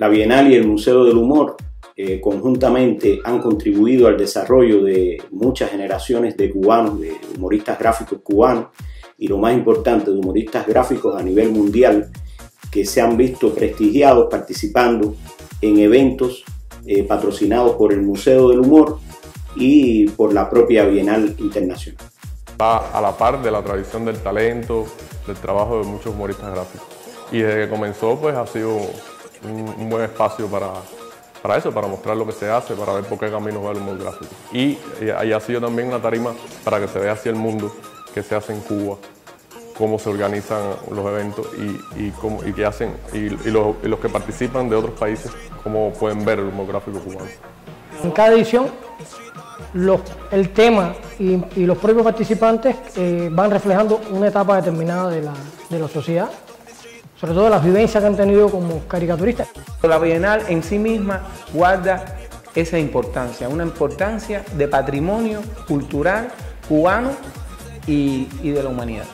La Bienal y el Museo del Humor conjuntamente han contribuido al desarrollo de muchas generaciones de cubanos, de humoristas gráficos cubanos y lo más importante, de humoristas gráficos a nivel mundial que se han visto prestigiados participando en eventos patrocinados por el Museo del Humor y por la propia Bienal Internacional. Va a la par de la tradición del talento, del trabajo de muchos humoristas gráficos. Y desde que comenzó, pues ha sido un buen espacio para eso, para mostrar lo que se hace, para ver por qué camino va el humor gráfico. Y ha sido también una tarima para que se vea hacia el mundo, qué se hace en Cuba, cómo se organizan los eventos y qué hacen, y los que participan de otros países, cómo pueden ver el humor gráfico cubano. En cada edición, el tema y los propios participantes van reflejando una etapa determinada de la sociedad, sobre todo las vivencias que han tenido como caricaturistas. La Bienal en sí misma guarda esa importancia, una importancia de patrimonio cultural cubano y de la humanidad.